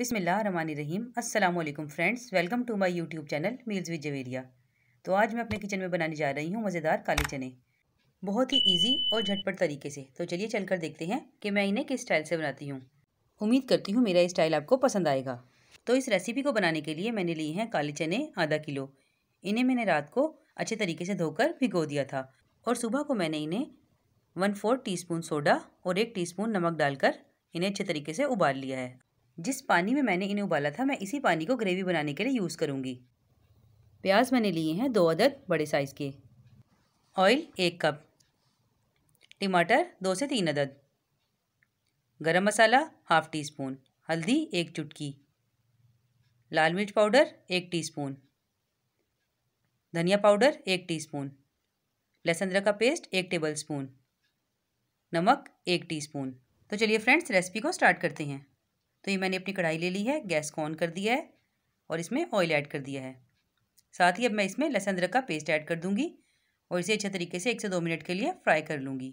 बिस्मिल्लाहिर्रहमानिर्रहीम। अस्सलाम वालेकुम friends, welcome to my YouTube channel meals with Javeria. तो आज मैं अपने किचन में बनाने जा रही हूँ मज़ेदार काले चने, बहुत ही इजी और झटपट तरीके से। तो चलिए चलकर देखते हैं कि मैं इन्हें किस स्टाइल से बनाती हूँ। उम्मीद करती हूँ मेरा स्टाइल आपको पसंद आएगा। तो इस रेसिपी को बनाने के लिए मैंने लिए हैं काले चने आधा किलो। इन्हें मैंने रात को अच्छे तरीके से धोकर भिगो दिया था और सुबह को मैंने इन्हें 1/4 टीस्पून सोडा और 1 टीस्पून नमक डालकर इन्हें अच्छे तरीके से उबाल लिया है। जिस पानी में मैंने इन्हें उबाला था, मैं इसी पानी को ग्रेवी बनाने के लिए यूज़ करूँगी। प्याज मैंने लिए हैं 2 अदद बड़े साइज़ के, ऑयल 1 कप, टमाटर 2 से 3 अदद, गरम मसाला 1/2 टीस्पून, हल्दी 1 चुटकी, लाल मिर्च पाउडर 1 टीस्पून, धनिया पाउडर 1 टीस्पून, लहसुन अदरक का पेस्ट 1 टेबलस्पून, नमक 1 टीस्पून। तो चलिए फ्रेंड्स, रेसिपी को स्टार्ट करते हैं। तो ये मैंने अपनी कढ़ाई ले ली है, गैस को ऑन कर दिया है और इसमें ऑयल ऐड कर दिया है। साथ ही अब मैं इसमें लहसुन अदरक का पेस्ट ऐड कर दूंगी और इसे अच्छे तरीके से 1 से 2 मिनट के लिए फ्राई कर लूँगी।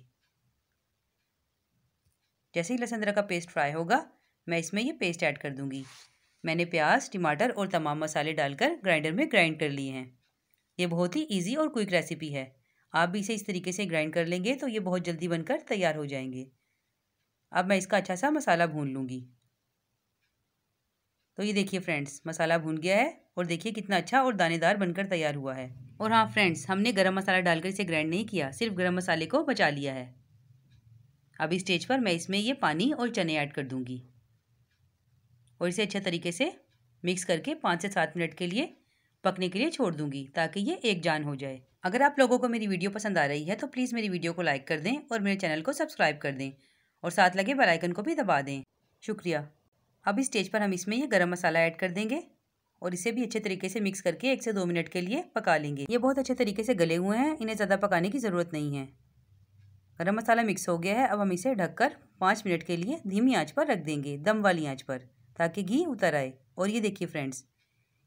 जैसे ही लहसुन अदरक का पेस्ट फ्राई होगा, मैं इसमें ये पेस्ट ऐड कर दूँगी। मैंने प्याज, टमाटर और तमाम मसाले डालकर ग्राइंडर में ग्राइंड कर लिए हैं। ये बहुत ही ईजी और क्विक रेसिपी है। आप भी इसे इस तरीके से ग्राइंड कर लेंगे तो ये बहुत जल्दी बनकर तैयार हो जाएंगे। अब मैं इसका अच्छा सा मसाला भून लूँगी। तो ये देखिए फ्रेंड्स, मसाला भून गया है और देखिए कितना अच्छा और दानेदार बनकर तैयार हुआ है। और हाँ फ्रेंड्स, हमने गरम मसाला डालकर इसे ग्राइंड नहीं किया, सिर्फ गरम मसाले को बचा लिया है। अब इस स्टेज पर मैं इसमें ये पानी और चने ऐड कर दूंगी और इसे अच्छे तरीके से मिक्स करके 5 से 7 मिनट के लिए पकने के लिए छोड़ दूंगी ताकि ये एक जान हो जाए। अगर आप लोगों को मेरी वीडियो पसंद आ रही है तो प्लीज़ मेरी वीडियो को लाइक कर दें और मेरे चैनल को सब्सक्राइब कर दें और साथ लगे बेल आइकन को भी दबा दें। शुक्रिया। अब इस स्टेज पर हम इसमें ये गरम मसाला ऐड कर देंगे और इसे भी अच्छे तरीके से मिक्स करके 1 से 2 मिनट के लिए पका लेंगे। ये बहुत अच्छे तरीके से गले हुए हैं, इन्हें ज़्यादा पकाने की ज़रूरत नहीं है। गरम मसाला मिक्स हो गया है। अब हम इसे ढककर 5 मिनट के लिए धीमी आंच पर रख देंगे, दम वाली आंच पर, ताकि घी उतर आए। और ये देखिए फ्रेंड्स,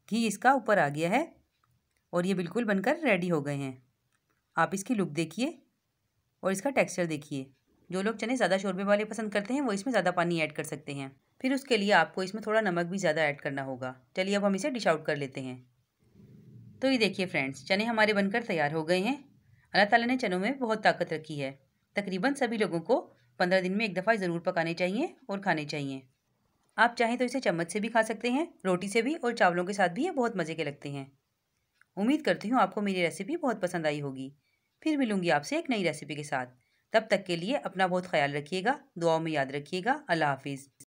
घी इसका ऊपर आ गया है और ये बिल्कुल बनकर रेडी हो गए हैं। आप इसकी लुक देखिए और इसका टेक्स्चर देखिए। जो लोग चने ज़्यादा शोरबे वाले पसंद करते हैं वो इसमें ज़्यादा पानी ऐड कर सकते हैं। फिर उसके लिए आपको इसमें थोड़ा नमक भी ज़्यादा ऐड करना होगा। चलिए अब हम इसे डिश आउट कर लेते हैं। तो ये देखिए फ्रेंड्स, चने हमारे बनकर तैयार हो गए हैं। अल्लाह ताला ने चनों में बहुत ताकत रखी है। तकरीबन सभी लोगों को 15 दिन में एक दफ़ा ज़रूर पकाने चाहिए और खाने चाहिए। आप चाहें तो इसे चम्मच से भी खा सकते हैं, रोटी से भी और चावलों के साथ भी ये बहुत मज़े के लगते हैं। उम्मीद करती हूँ आपको मेरी रेसिपी बहुत पसंद आई होगी। फिर मिलूँगी आपसे एक नई रेसिपी के साथ। तब तक के लिए अपना बहुत ख्याल रखिएगा, दुआओं में याद रखिएगा। अल्लाह हाफिज़।